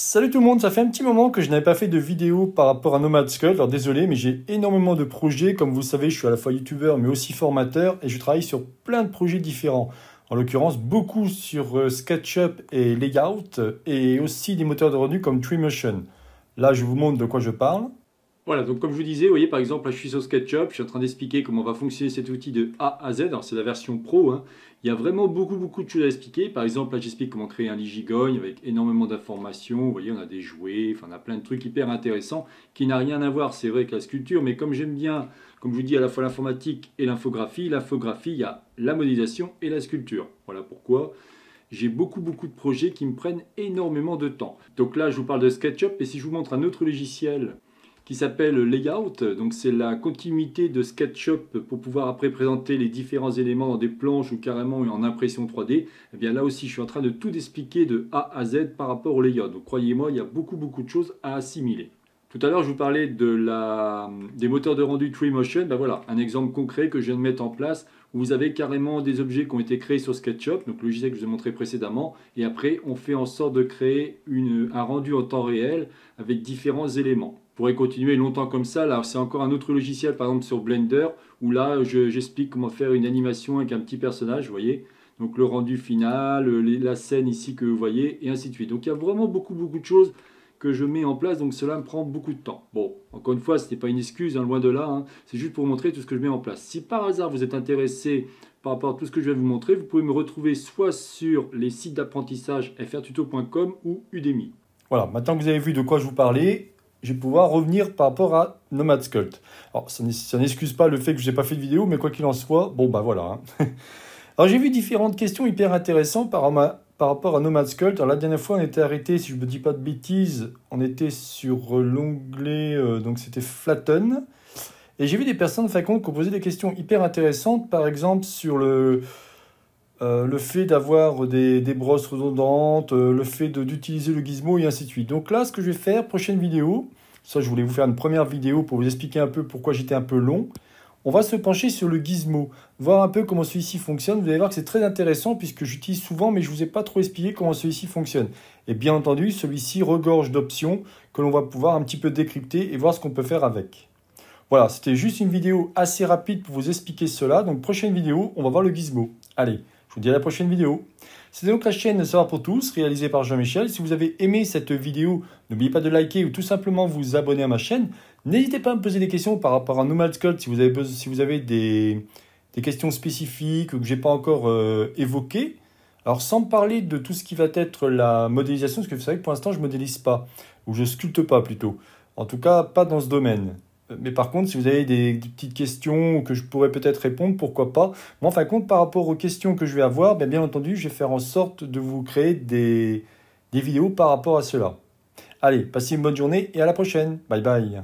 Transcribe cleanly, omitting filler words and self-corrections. Salut tout le monde, ça fait un petit moment que je n'avais pas fait de vidéo par rapport à Nomad Sculpt. Alors désolé, mais j'ai énormément de projets. Comme vous le savez, je suis à la fois youtubeur, mais aussi formateur, et je travaille sur plein de projets différents. En l'occurrence, beaucoup sur SketchUp et LayOut, et aussi des moteurs de rendu comme Twinmotion. Là, je vous montre de quoi je parle. Voilà, donc comme je vous disais, vous voyez, par exemple, là, je suis sur SketchUp, je suis en train d'expliquer comment va fonctionner cet outil de A à Z. Alors, c'est la version pro, hein. Il y a vraiment beaucoup de choses à expliquer. Par exemple, là, j'explique comment créer un ligigogne avec énormément d'informations. Vous voyez, on a des jouets, enfin, on a plein de trucs hyper intéressants qui n'ont rien à voir, c'est vrai, avec la sculpture. Mais comme j'aime bien, comme je vous dis, à la fois l'informatique et l'infographie, il y a la modélisation et la sculpture. Voilà pourquoi j'ai beaucoup de projets qui me prennent énormément de temps. Donc là, je vous parle de SketchUp. Et si je vous montre un autre logiciel qui s'appelle LayOut, donc c'est la continuité de SketchUp pour pouvoir après présenter les différents éléments dans des planches ou carrément en impression 3D, eh bien là aussi je suis en train de tout expliquer de A à Z par rapport au layout. Donc croyez-moi, il y a beaucoup de choses à assimiler. Tout à l'heure je vous parlais de des moteurs de rendu Twinmotion, ben voilà, un exemple concret que je viens de mettre en place où vous avez carrément des objets qui ont été créés sur SketchUp, donc le logiciel que je vous ai montré précédemment, et après on fait en sorte de créer un rendu en temps réel avec différents éléments. Je pourrais continuer longtemps comme ça. Là, c'est encore un autre logiciel, par exemple sur Blender, où là, j'explique comment faire une animation avec un petit personnage, vous voyez. Donc le rendu final, la scène ici que vous voyez, et ainsi de suite. Donc il y a vraiment beaucoup de choses que je mets en place, donc cela me prend beaucoup de temps. Bon, encore une fois, ce n'est pas une excuse, hein, loin de là, hein. C'est juste pour montrer tout ce que je mets en place. Si par hasard vous êtes intéressé par rapport à tout ce que je vais vous montrer, vous pouvez me retrouver soit sur les sites d'apprentissage frtuto.com ou Udemy. Voilà, maintenant que vous avez vu de quoi je vous parlais, je vais pouvoir revenir par rapport à Nomad Sculpt. Alors, ça n'excuse pas le fait que je n'ai pas fait de vidéo, mais quoi qu'il en soit, bon, bah voilà. Hein. Alors, j'ai vu différentes questions hyper intéressantes par rapport à Nomad Sculpt. Alors, la dernière fois, on était arrêté, si je ne me dis pas de bêtises, on était sur l'onglet, donc c'était Flatten. Et j'ai vu des personnes, fin de compte, qui ont posé des questions hyper intéressantes, par exemple, sur le fait d'avoir des brosses redondantes, le fait d'utiliser le gizmo et ainsi de suite. Donc là, ce que je vais faire, prochaine vidéo, ça je voulais vous faire une première vidéo pour vous expliquer un peu pourquoi j'étais un peu long, on va se pencher sur le gizmo, voir un peu comment celui-ci fonctionne. Vous allez voir que c'est très intéressant puisque j'utilise souvent, mais je ne vous ai pas trop expliqué comment celui-ci fonctionne. Et bien entendu, celui-ci regorge d'options que l'on va pouvoir un petit peu décrypter et voir ce qu'on peut faire avec. Voilà, c'était juste une vidéo assez rapide pour vous expliquer cela. Donc prochaine vidéo, on va voir le gizmo. Allez, je vous dis à la prochaine vidéo. C'était donc la chaîne Savoir pour tous, réalisée par Jean-Michel. Si vous avez aimé cette vidéo, n'oubliez pas de liker ou tout simplement vous abonner à ma chaîne. N'hésitez pas à me poser des questions par rapport à Nomad Sculpt si vous avez des questions spécifiques ou que je n'ai pas encore évoquées. Alors sans parler de tout ce qui va être la modélisation, parce que vous savez que pour l'instant je ne modélise pas, ou je ne sculpte pas plutôt. En tout cas, pas dans ce domaine. Mais par contre, si vous avez des petites questions que je pourrais peut-être répondre, pourquoi pas. Moi, en fin de compte, par rapport aux questions que je vais avoir, bien entendu, je vais faire en sorte de vous créer des vidéos par rapport à cela. Allez, passez une bonne journée et à la prochaine. Bye bye.